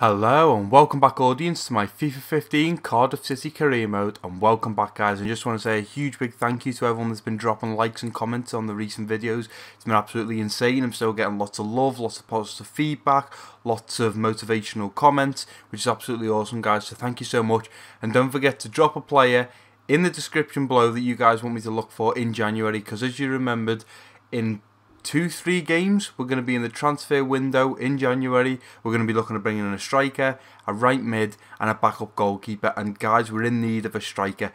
Hello and welcome back audience to my FIFA 15 Cardiff City career mode, and welcome back guys. I just want to say a huge big thank you to everyone that's been dropping likes and comments on the recent videos. It's been absolutely insane. I'm still getting lots of love, lots of positive feedback, lots of motivational comments, which is absolutely awesome guys, so thank you so much. And don't forget to drop a player in the description below that you guys want me to look for in January, because as you remembered, in 2-3 games we're going to be in the transfer window in January. We're going to be looking to bring in a striker, a right mid and a backup goalkeeper, and guys, we're in need of a striker.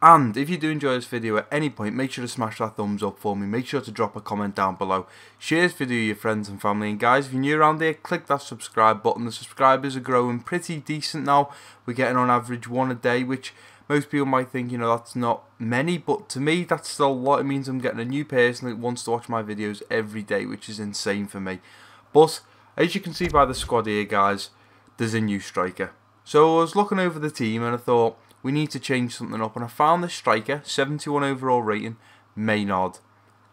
And if you do enjoy this video at any point, make sure to smash that thumbs up for me, make sure to drop a comment down below, share this video with your friends and family, and guys, if you're new around here, click that subscribe button. The subscribers are growing pretty decent now, we're getting on average one a day, which most people might think, you know, that's not many, but to me that's still a lot. It means I'm getting a new person that wants to watch my videos every day, which is insane for me. But as you can see by the squad here guys, there's a new striker. So I was looking over the team and I thought we need to change something up, and I found this striker, 71 overall rating, Maynard.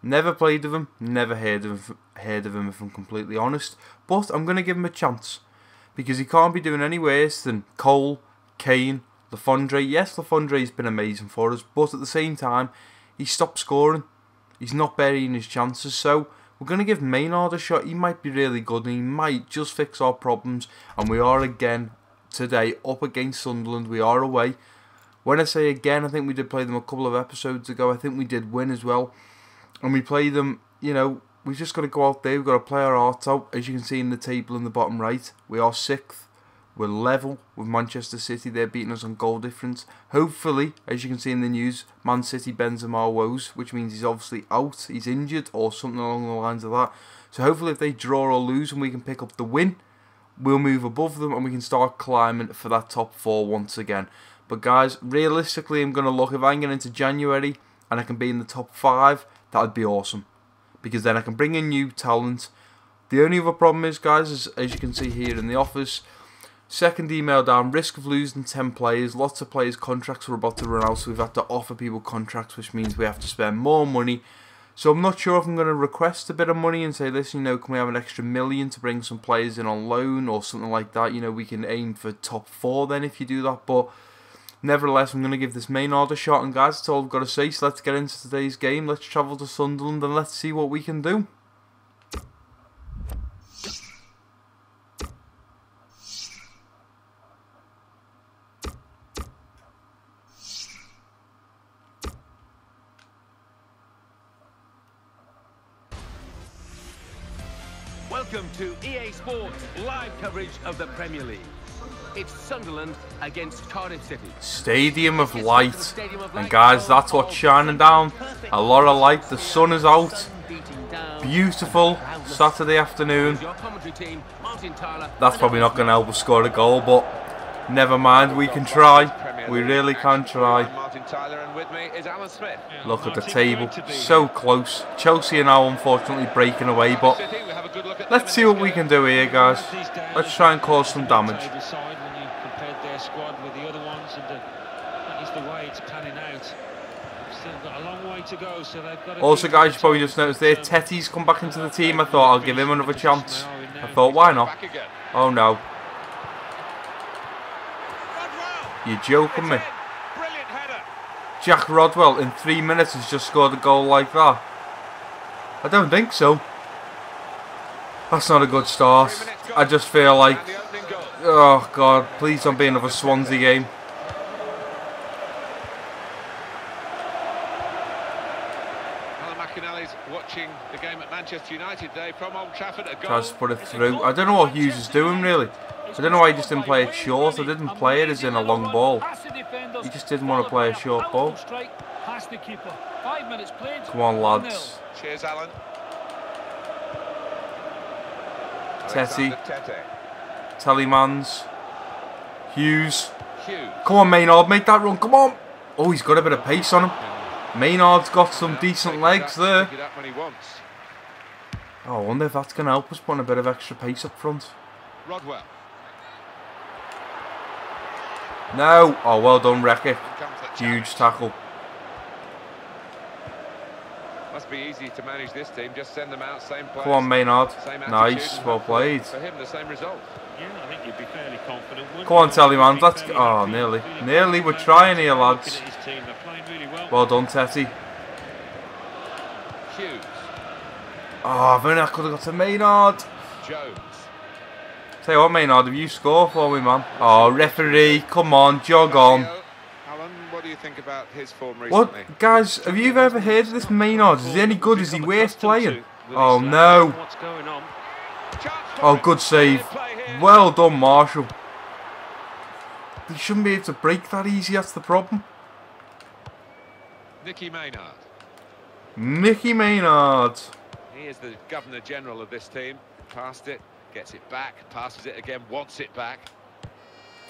Never played with him, never heard of him if I'm completely honest, but I'm going to give him a chance because he can't be doing any worse than Cole, Kane, Le Fondre. Yes, Le Fondre has been amazing for us, but at the same time, he stopped scoring. He's not burying his chances, so we're going to give Maynard a shot. He might be really good, and he might just fix our problems. And we are again today up against Sunderland. We are away. When I say again, I think we did play them a couple of episodes ago. I think we did win as well. And we play them, you know, we've just got to go out there. We've got to play our hearts out. As you can see in the table in the bottom right, we are 6th. We're level with Manchester City. They're beating us on goal difference. Hopefully, as you can see in the news, Man City Benzema woes, which means he's obviously out, he's injured or something along the lines of that. So hopefully if they draw or lose and we can pick up the win, we'll move above them and we can start climbing for that top 4 once again. But guys, realistically I'm going to look, if I can get into January and I can be in the top 5, that would be awesome, because then I can bring in new talent. The only other problem is guys, is, as you can see here in the office, second email down, risk of losing 10 players, lots of players' contracts were about to run out, so we've had to offer people contracts, which means we have to spend more money. So I'm not sure if I'm going to request a bit of money and say, listen, you know, can we have an extra million to bring some players in on loan or something like that? You know, we can aim for top 4 then if you do that, but nevertheless, I'm going to give this Maynard a shot, and guys, that's all I've got to say, so let's get into today's game. Let's travel to Sunderland and let's see what we can do. Welcome to EA Sports live coverage of the Premier League. It's Sunderland against Cardiff City. Stadium of Light. And guys, that's what's shining down. A lot of light. The sun is out. Beautiful Saturday afternoon. That's probably not going to help us score a goal, but never mind. We can try. We really can try. Look at the table. So close. Chelsea are now unfortunately breaking away, but let's see what we can do here, guys. Let's try and cause some damage. Also, guys, you probably just noticed there, Tettey's come back into the team. I thought I'll give him another chance. I thought, why not? Oh, no. You're joking me. Jack Rodwell in 3 minutes has just scored a goal like that. I don't think so. That's not a good start. I just feel like, oh God, please don't be another Swansea game. Alan McInally's watching the game at Manchester United today from Old Trafford. Tries to put it through. I don't know what Hughes is doing really. I don't know why he just didn't play it short. I didn't play it as in a long ball. He just didn't want to play a short ball. Come on, lads. Cheers, Alan. Tettey, Telemans, Hughes. Come on, Maynard, make that run. Come on. Oh, he's got a bit of pace on him. Maynard's got some decent legs there. Oh, I wonder if that's going to help us put a bit of extra pace up front. Rodwell. No. Oh, well done, Reckitt. Huge tackle. must be easy to manage this team. Just send them out, same players. Come on, Maynard. Nice, well played. For him, the same result. Yeah, I think you'd be fairly confident. Come on, Teddy, man. Let's go. Oh, nearly. Nearly, we're trying here, lads. Well done, Tettey. Hughes. Oh, if only I could have got to Maynard. Jones. Tell you what, Maynard, if you score for me, man. Oh, referee, come on, jog on. Alan, what do you think about his form recently? What, guys, have you ever heard of this Maynard? Is he any good? Is he worth playing? Oh, no. Oh, good save. Well done, Marshall. He shouldn't be able to break that easy, that's the problem. Nicky Maynard. Nicky Maynard. He is the Governor General of this team. Passed it, gets it back, passes it again, wants it back.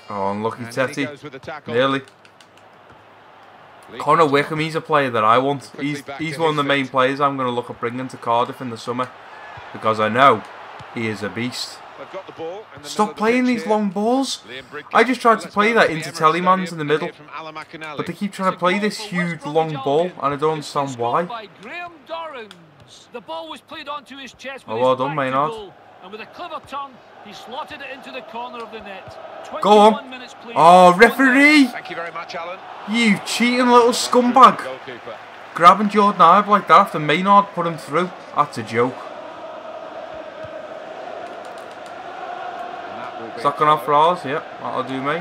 Oh, unlucky Tettey. Nearly. Connor Wickham, he's a player that I want. He's one of the main players I'm going to look at bringing to Cardiff in the summer. Because I know he is a beast. Got the ball in the Stop playing the these here. Long balls. I just tried to play that into Telemans in the middle. But they keep trying to play this huge long ball, and I don't understand why. The ball was played onto his chest. Oh, well done, Maynard. And with a clever turn, he slotted it into the corner of the net. Go on. Oh, referee. Thank you very much, Alan. You cheating little scumbag. Grabbing Jordan Ibe like that after Maynard put him through. That's a joke. Is that going off for ours? Yep, that'll do me.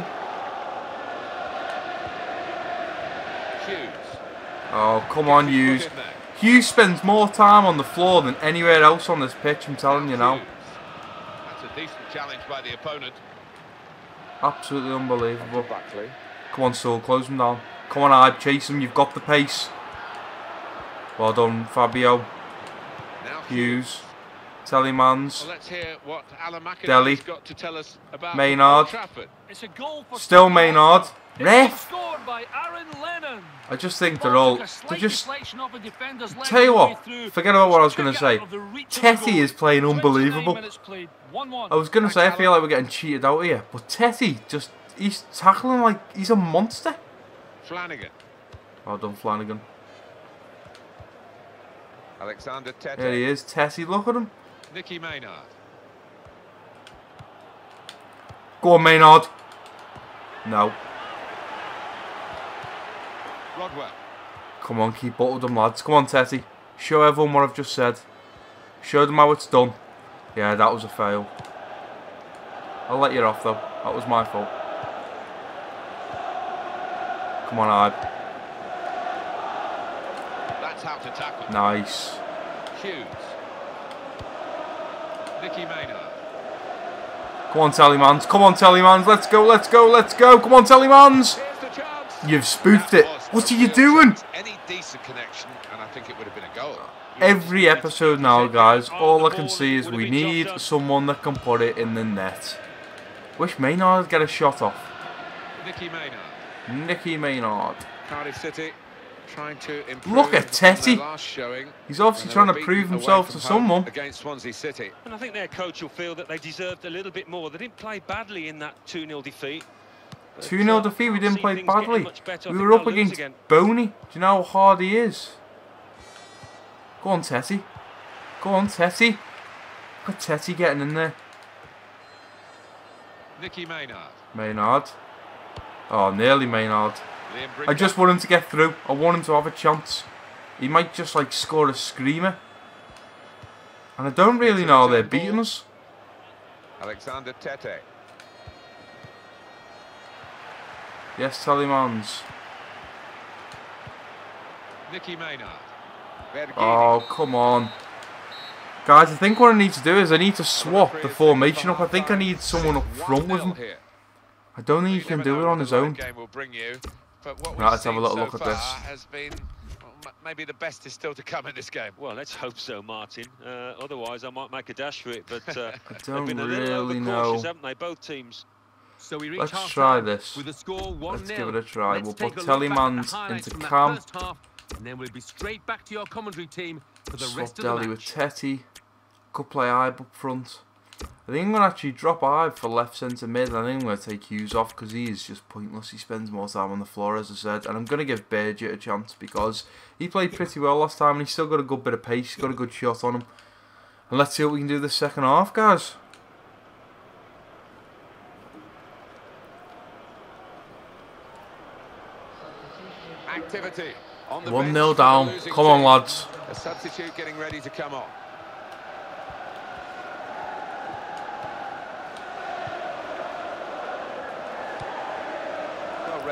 Hughes. Oh, come on, Hughes. Hughes spends more time on the floor than anywhere else on this pitch, I'm telling you now. That's a decent challenge by the opponent. Absolutely unbelievable. Buckley. Come on, Sewell, close him down. Come on, Ibe, chase him, you've got the pace. Well done, Fabio. Hughes. Telemans. Well, let's hear what Alan McInally got to tell us about Maynard. It's a goal for Still Maynard. Ref! By I just think they're all... They're just... Tell you what, forget about what I was going to say. Tettey is playing unbelievable. I was going to say, I feel like we're getting cheated out here. But Tettey, just... He's tackling like he's a monster. Flanagan. Well done, Flanagan. Alexander Tettey. There he is, Tettey. Look at him. Nicky Maynard. Go on, Maynard. No. Rodwell. Come on, keep up with them, lads. Come on, Tettey. Show everyone what I've just said. Show them how it's done. Yeah, that was a fail. I'll let you off, though. That was my fault. Come on, Ibe. That's how to tackle. Nice. Hughes. Nicky Maynard. Come on, Telemans. Come on, Telemans. Let's go, let's go, let's go. Come on, Telemans. You've spoofed it. What are you doing? Any decent connection, and I think it would have been a goal. Every episode now, guys, all I can see is we need someone that can put it in the net. Wish Maynard would get a shot off. Nicky Maynard. Nicky Maynard. Cardiff City. Trying to improve. Look at Tettey. He's obviously trying to prove himself to someone. Against Swansea City. And I think their coach will feel that they deserved a little bit more. They didn't play badly in that 2-0 defeat. 2-0 defeat, we didn't play badly. We were up against Boney. Do you know how hard he is? Go on, Tettey. Go on, Tettey. Look at Tettey getting in there. Nicky Maynard. Maynard. Oh, nearly Maynard. I just want him to get through. I want him to have a chance. He might just like score a screamer. And I don't really know how they're beating us. Alexander Tettey. Yes, Telemans. Nicky Maynard. Oh, come on. Guys, I think what I need to do is I need to swap the formation up. I think I need someone up front with him. I don't think he can do it on his own. Right, let's have a little look at this. Has been, well, maybe the best is still to come in this game. Well, let's hope so, Martin. Otherwise, I might make a dash for it. But I don't been really know. Haven't they? Both teams. So we reach let's try this. With a score, let's give it a try. Let's we'll put Telemans into camp. Half, and then we'll be straight back to your commentary team for the rest of the match. Swap Dele with Tettey. Could play Ibe up front. I think I'm going to actually drop Ibe for left centre mid. I think I'm going to take Hughes off because he is just pointless. He spends more time on the floor, as I said. And I'm going to give Birgit a chance because he played pretty well last time and he's still got a good bit of pace. He's got a good shot on him. And let's see what we can do this second half, guys. Activity. 1-0 down. Come on, lads. A substitute getting ready to come on.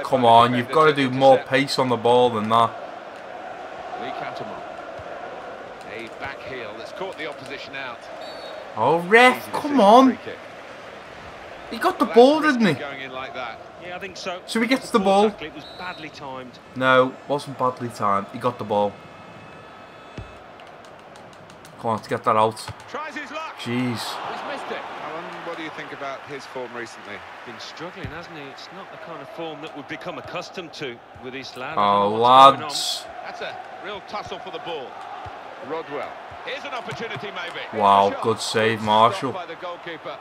Come on, you've got to do more pace on the ball than that. Lee Cantamon. A back heel that's caught the opposition out. Oh, ref, come on. He got the ball, didn't he? Yeah, I think so. So he gets the ball. It was badly timed. No, wasn't badly timed. He got the ball. Come on, let's get that out. Tries his luck. Jeez. He's missed it. What do you think about his form recently? Been struggling, hasn't he? It's not the kind of form that we've become accustomed to with this lad. Oh, lads. That's a real tussle for the ball. Rodwell. Here's an opportunity, maybe. Wow, good save, Marshall. By the goalkeeper.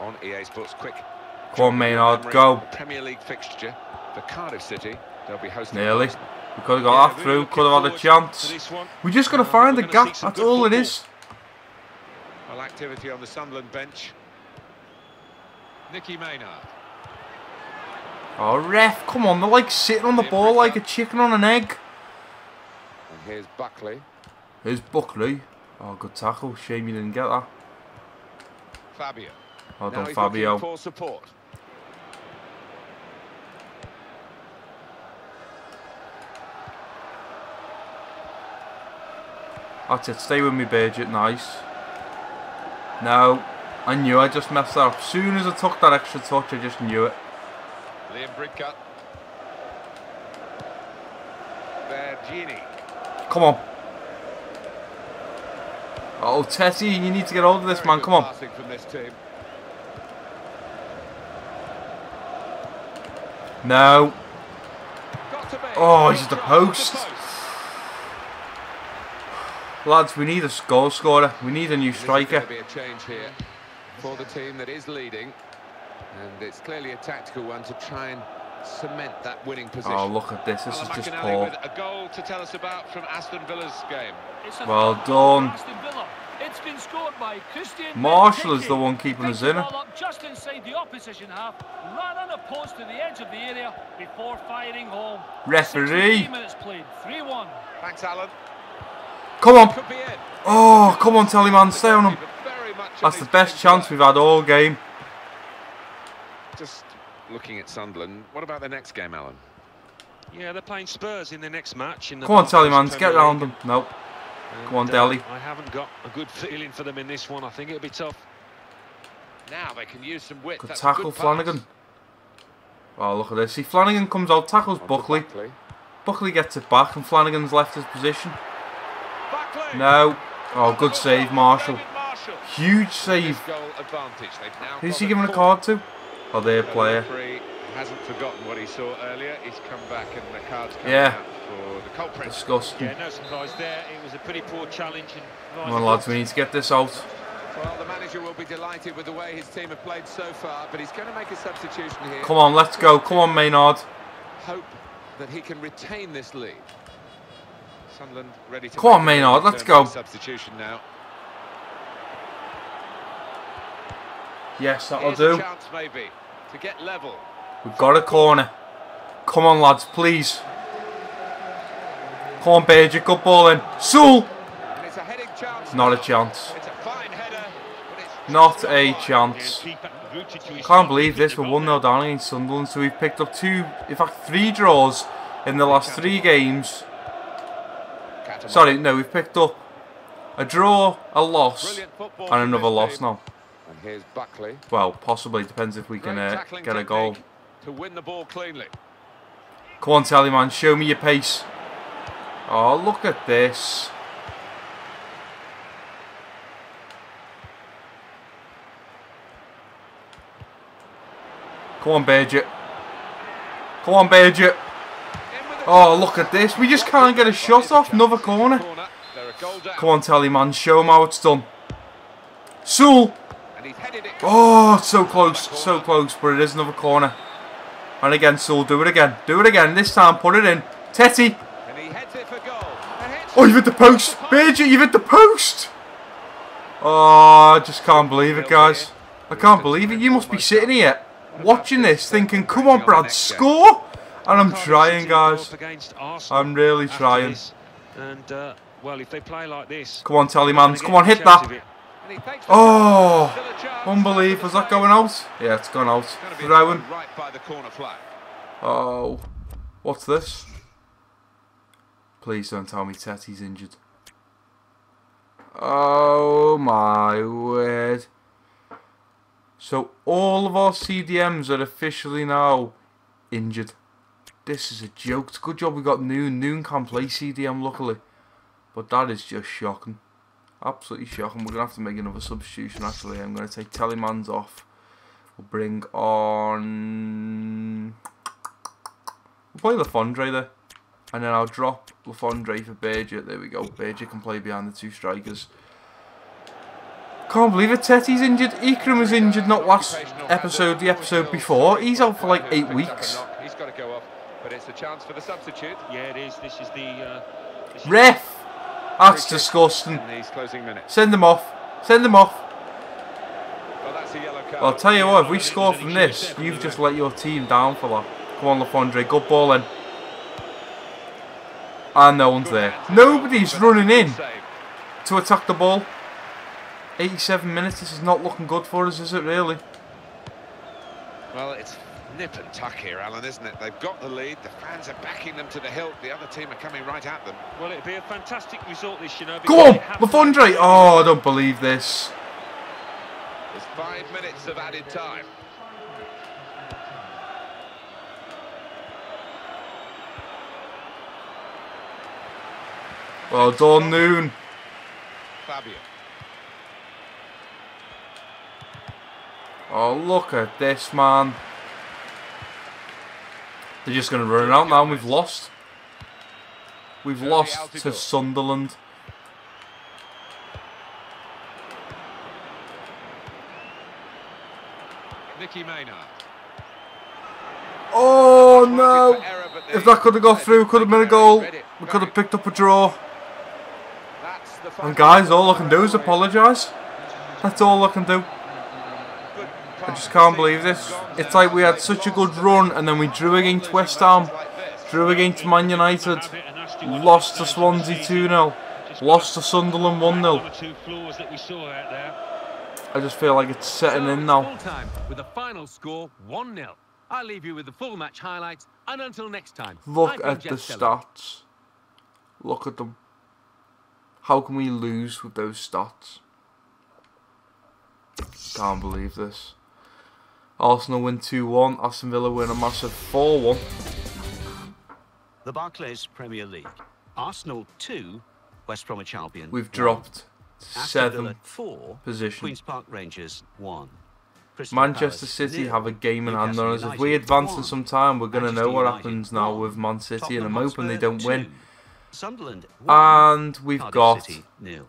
On EA Sports, quick. Come on, Maynard, go. Premier League fixture for Cardiff City. They'll be hosting. Nearly. We could have got that through. Could have had a chance. We just got to find the gap. That's all it is. Well, activity on the Sunderland bench. Nicky Maynard. Oh, ref, come on. They're like sitting on the ball like a chicken on an egg. And here's Buckley. Here's Buckley. Oh, good tackle. Shame you didn't get that. Fabio. Well done, Fabio. For support. That's it. Stay with me, Birgit. Nice. No, I knew I just messed that up. As soon as I took that extra touch, I just knew it. Come on. Oh, Tettey, you need to get hold of this, man. Come on. No. Oh, he's at the post. Lads, we need a goal scorer. We need a new striker. There's going to be a change here for the team that is leading, and it's clearly a tactical one to try and cement that winning position. Oh, look at this! This is just poor. With a goal to tell us about from Aston Villa's game. Well done. It's been scored by Christian. Marshall is the one keeping us in. Just inside the opposition half, ran unopposed to the edge of the area before firing home. Referee. 16 minutes played, 3-1. Thanks, Alan. Come on. Oh, come on, Teddy, man. Stay on him. That's the best chance we've had all game. Just looking at Sunderland. What about the next game, Alan? Yeah, they're playing Spurs in the next match. Come on, Teddy, man. Get round them. Nope. Come on, Dele. I haven't got a good feeling for them in this one. I think it'll be tough. Now they can use some width. Good tackle, Flanagan. Oh, look at this. See, Flanagan comes out, tackles Buckley. Buckley gets it back, and Flanagan's left his position. No. Oh, good save, Marshall. Huge save. Who's he giving a card to? Oh, their player. Hasn't forgotten what he saw earlier. He's come back and the card's come out for the culprit. Disgusting. Yeah, no surprise there. It was a pretty poor challenge. Come on, lads, we need to get this out. Well, the manager will be delighted with the way his team have played so far, but he's going to make a substitution here. Come on, let's go. Come on, Maynard. Hope that he can retain this lead. Sunderland ready to come on, Maynard, let's go. Substitution now. Yes, that'll do. Chance, maybe, to get level. We've got a corner. Come on, lads, please. Come on, Birgit, good ball in. Sewell! Not a chance. It's a fine header, but it's not a chance. Can't believe this. We're 1-0 down against Sunderland, so we've picked up two, in fact, three draws in the last three games. Sorry, no, we've picked up a draw, a loss, and another loss now. And here's Buckley. Well, possibly, depends if we can get a goal. To win the ball cleanly. Come on, Teddy, man, show me your pace. Oh, look at this. Come on, Birgit. Come on, Birgit. Oh, look at this. We just can't get a shot off. Another corner. Come on, Teddy, man. Show him how it's done. Sewell. Oh, so close, but it is another corner. And again, Sewell, do it again, this time, put it in. Tettey. Oh, you've hit the post. Birgit, you've hit the post. Oh, I just can't believe it, guys. I can't believe it. You must be sitting here watching this thinking, come on, Brad, score. And I'm trying, guys. I'm really trying. And, well, if they play like this... Come on, Tallymans. Come on, hit that. Oh, unbelievable. Is that going out? Yeah, it's gone out. Throwing. Oh, what's this? Please don't tell me Tettey's injured. Oh, my word. So, all of our CDMs are officially now injured. This is a joke. It's a good job we got Noon. Noon can't play CDM, luckily. But that is just shocking. Absolutely shocking. We're going to have to make another substitution, actually. I'm going to take Tellymans off. We'll bring on... We'll play Le Fondre there. And then I'll drop Le Fondre for Berger. There we go. Berger can play behind the two strikers. Can't believe it. Tettey's injured. Ikram was injured not last episode, the episode before. He's out for like 8 weeks. He's got to go off, but it's a chance for the substitute. Yeah, it is. This is the... Ref! That's disgusting. Send them off. Send them off. Well, that's a yellow card. Well, I'll tell you what, if we score from this, you've just let your team down for that. Come on, Le Fondre. Good ball in. And no one's there. Nobody's running in to attack the ball. 87 minutes. This is not looking good for us, is it really? Well, it's nip and tuck here, Alan, isn't it? They've got the lead, the fans are backing them to the hilt, the other team are coming right at them. Well, it'd be a fantastic result this, you know. Go on, Le Fondre! Oh, I don't believe this. There's 5 minutes of added time. Well done, Noon. Fabio. Oh, look at this, man. They're just going to run out now and we've lost. We've lost to Sunderland. Nicky Maynard. Oh no! If that could have got through, could have been a goal. We could have picked up a draw. And guys, all I can do is apologise. That's all I can do. I just can't believe this. It's like we had such a good run and then we drew against West Ham, drew against Man United, lost to Swansea 2-0, lost to Sunderland 1-0. I just feel like it's setting in now. With the final score 1-0. I'll leave you with the full match highlights and until next time. Look at the stats. Look at them. How can we lose with those stats? Can't believe this. Arsenal win 2-1, Aston Villa win a massive 4-1. The Barclays Premier League. Arsenal 2, West Bromwich Albion. We've dropped 7th position. Queen's Park Rangers 1. Manchester City have a game in hand on us. If we advance in some time, we're going to know what happens now with Man City, and I'm hoping they don't win. And we've got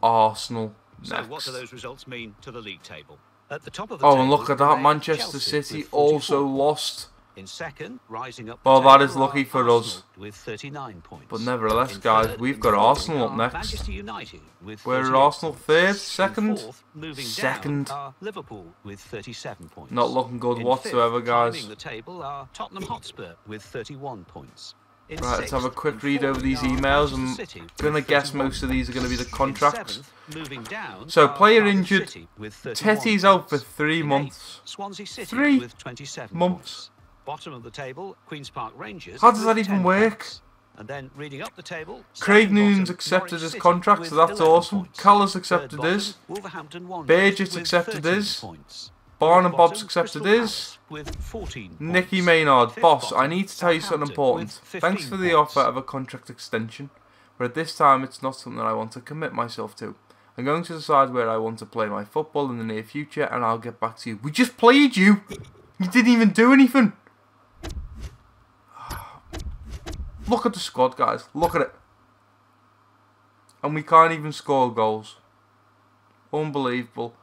Arsenal next. So what do those results mean to the league table? At the top of the table, and look at that, Manchester City also lost. In second, rising up. Well, that is lucky for us. With 39 points. But nevertheless, guys, we've got Arsenal up next. Manchester United with we're Arsenal third, second, second. Liverpool with 37 points. Not looking good whatsoever, guys. The table are Tottenham Hotspur with 31 points. Right, let's have a quick read over these emails. I'm going to guess most of these are going to be the contracts. So, player injured. Tettey's out for 3 months. 3 months. Bottom of the table, Queen's Park Rangers. How does that even work? And then reading up the table, Craig Noon's accepted his contract, so that's awesome. Callas accepted his. Birgit accepted his. Barn and Bob's accepted his. Nicky Maynard, boss, I need to tell you something important. Thanks for the offer of a contract extension, but at this time it's not something I want to commit myself to. I'm going to decide where I want to play my football in the near future and I'll get back to you. We just played you! You didn't even do anything! Look at the squad, guys. Look at it. And we can't even score goals. Unbelievable.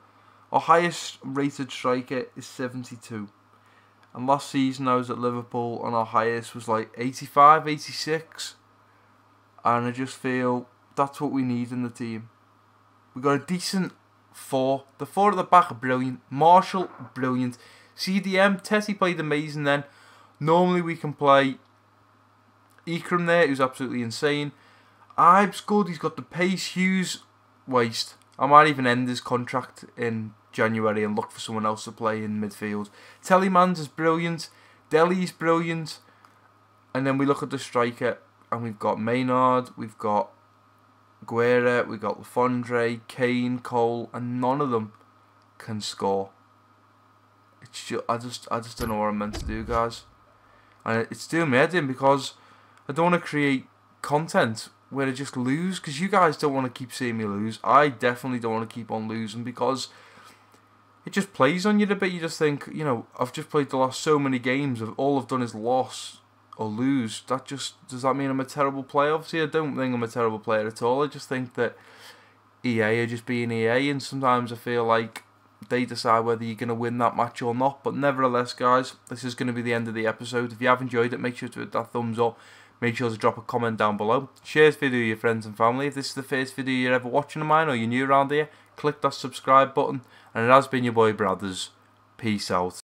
Our highest rated striker is 72. And last season I was at Liverpool and our highest was like 85, 86. And I just feel that's what we need in the team. We got a decent four. The four at the back are brilliant. Marshall, brilliant. CDM, Tettey played amazing then. Normally we can play Ikram there, who's absolutely insane. Ibe's good, he's got the pace. Hughes, waste. I might even end his contract in January and look for someone else to play in midfield. Telemans is brilliant. Dele's brilliant. And then we look at the striker and we've got Maynard, we've got Guerra, we've got Le Fondre, Kane, Cole, and none of them can score. It's just, I just don't know what I'm meant to do, guys. And it's doing me head in because I don't want to create content where I just lose, because you guys don't want to keep seeing me lose. I definitely don't want to keep on losing because it just plays on you a bit. You just think, you know, I've just played the last so many games. All I've done is loss or lose. That just, does that mean I'm a terrible player? Obviously, I don't think I'm a terrible player at all. I just think that EA are just being EA, and sometimes I feel like they decide whether you're going to win that match or not. But nevertheless, guys, this is going to be the end of the episode. If you have enjoyed it, make sure to hit that thumbs up. Make sure to drop a comment down below. Share this video with your friends and family. If this is the first video you're ever watching of mine or you're new around here, click that subscribe button. And it has been your boy Brothers. Peace out.